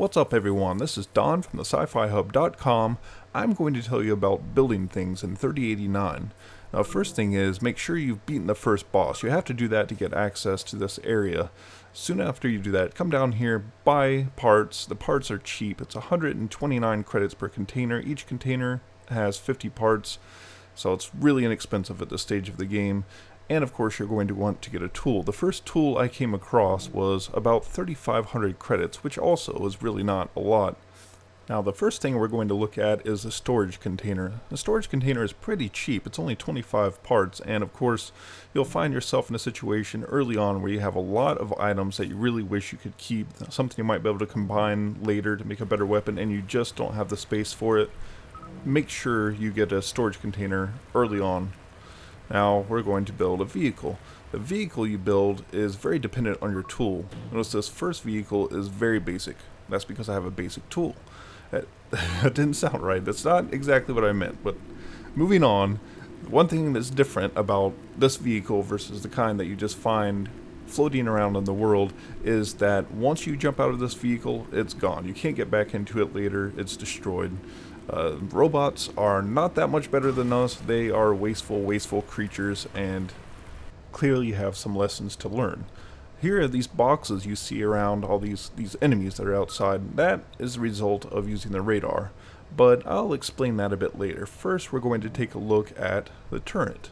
What's up everyone, this is Don from TheSciFiHub.com. I'm going to tell you about building things in 3089. Now first thing is, make sure you've beaten the first boss. You have to do that to get access to this area. Soon after you do that, come down here, buy parts. The parts are cheap. It's 129 credits per container. Each container has 50 parts, so it's really inexpensive at this stage of the game. And of course you're going to want to get a tool. The first tool I came across was about 3,500 credits, which also is really not a lot. Now the first thing we're going to look at is a storage container. The storage container is pretty cheap, it's only 25 parts, and of course you'll find yourself in a situation early on where you have a lot of items that you really wish you could keep, something you might be able to combine later to make a better weapon, and you just don't have the space for it. Make sure you get a storage container early on. Now we're going to build a vehicle. The vehicle you build is very dependent on your tool. Notice this first vehicle is very basic. That's because I have a basic tool. That didn't sound right. That's not exactly what I meant. But moving on, one thing that's different about this vehicle versus the kind that you just find floating around in the world is that once you jump out of this vehicle, it's gone. You can't get back into it later. It's destroyed. Robots are not that much better than us. They are wasteful creatures and clearly have some lessons to learn. Here are these boxes you see around all these enemies that are outside. That is the result of using the radar, but I'll explain that a bit later. First, we're going to take a look at the turret.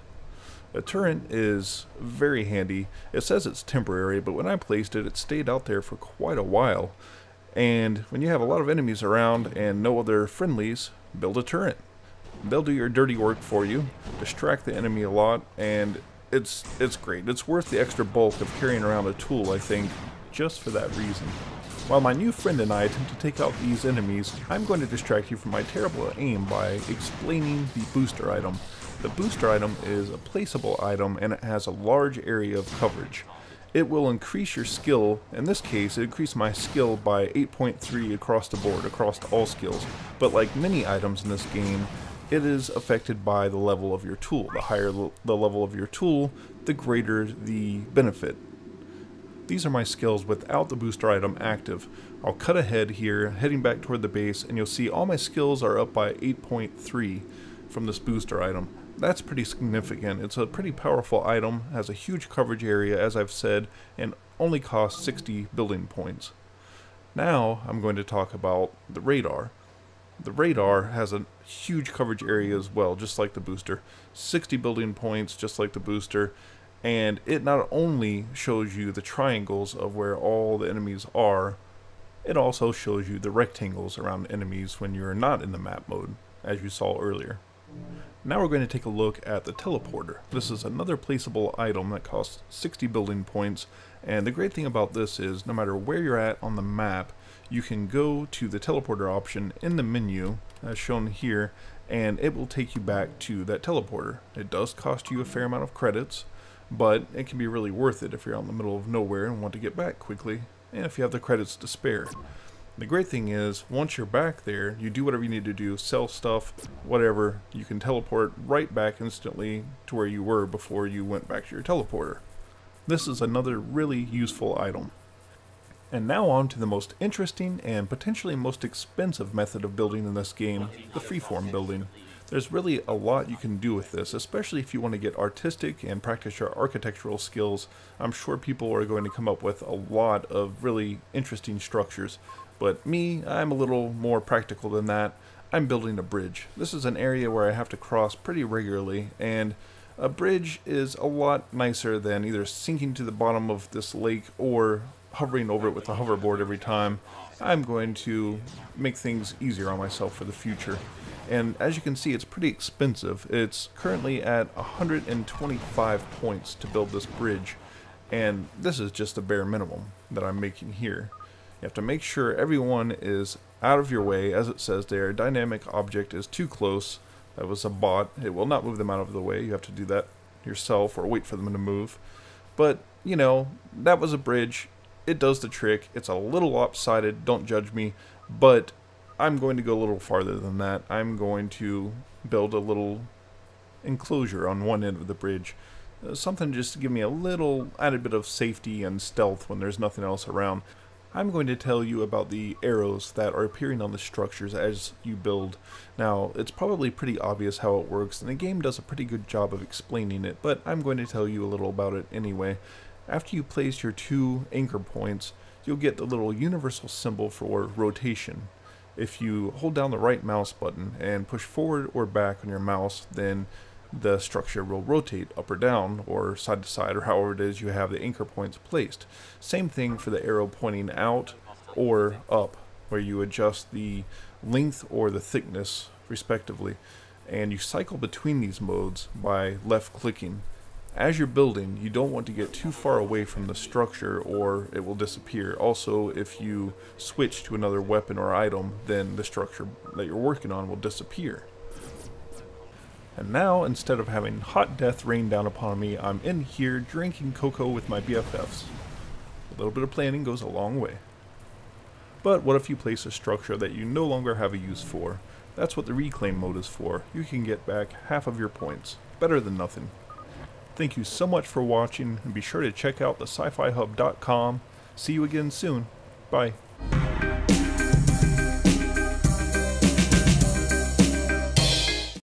The turret is very handy. It says it's temporary, but when I placed it, it stayed out there for quite a while. And when you have a lot of enemies around and no other friendlies, build a turret. They'll do your dirty work for you, distract the enemy a lot, and it's great. It's worth the extra bulk of carrying around a tool, I think, just for that reason. While my new friend and I attempt to take out these enemies, I'm going to distract you from my terrible aim by explaining the booster item. The booster item is a placeable item and it has a large area of coverage. It will increase your skill. In this case, it increased my skill by 8.3 across the board, across all skills. But like many items in this game, it is affected by the level of your tool. The higher the level of your tool, the greater the benefit. These are my skills without the booster item active. I'll cut ahead here, heading back toward the base, and you'll see all my skills are up by 8.3 from this booster item. That's pretty significant. It's a pretty powerful item, has a huge coverage area, as I've said, and only costs 60 building points. Now I'm going to talk about the radar. The radar has a huge coverage area as well, just like the booster. 60 building points, just like the booster, and it not only shows you the triangles of where all the enemies are, it also shows you the rectangles around enemies when you're not in the map mode, as you saw earlier. Now we're going to take a look at the teleporter. This is another placeable item that costs 60 building points, and the great thing about this is no matter where you're at on the map, you can go to the teleporter option in the menu as shown here, and it will take you back to that teleporter. It does cost you a fair amount of credits, but it can be really worth it if you're out in the middle of nowhere and want to get back quickly, and if you have the credits to spare. The great thing is, once you're back there, you do whatever you need to do, sell stuff, whatever, you can teleport right back instantly to where you were before you went back to your teleporter. This is another really useful item. And now on to the most interesting and potentially most expensive method of building in this game, the freeform building. There's really a lot you can do with this, especially if you want to get artistic and practice your architectural skills. I'm sure people are going to come up with a lot of really interesting structures, but me, I'm a little more practical than that. I'm building a bridge. This is an area where I have to cross pretty regularly, and a bridge is a lot nicer than either sinking to the bottom of this lake or hovering over it with a hoverboard every time. I'm going to make things easier on myself for the future. And as you can see, it's pretty expensive. It's currently at 125 points to build this bridge, and this is just the bare minimum that I'm making here. You have to make sure everyone is out of your way, as it says there. Dynamic object is too close. That was a bot. It will not move them out of the way. You have to do that yourself or wait for them to move. But, you know, that was a bridge. It does the trick. It's a little lopsided. Don't judge me. But I'm going to go a little farther than that. I'm going to build a little enclosure on one end of the bridge. Something just to give me a little added bit of safety and stealth when there's nothing else around. I'm going to tell you about the arrows that are appearing on the structures as you build. Now, it's probably pretty obvious how it works, and the game does a pretty good job of explaining it, but I'm going to tell you a little about it anyway. After you place your two anchor points, you'll get the little universal symbol for rotation. If you hold down the right mouse button and push forward or back on your mouse, then the structure will rotate up or down or side to side, or however it is you have the anchor points placed. Same thing for the arrow pointing out or up, where you adjust the length or the thickness respectively, and you cycle between these modes by left clicking. As you're building, you don't want to get too far away from the structure or it will disappear. Also, if you switch to another weapon or item, then the structure that you're working on will disappear. And now, instead of having hot death rain down upon me, I'm in here drinking cocoa with my BFFs. A little bit of planning goes a long way. But what if you place a structure that you no longer have a use for? That's what the reclaim mode is for. You can get back half of your points. Better than nothing. Thank you so much for watching, and be sure to check out thescifihub.com. See you again soon. Bye.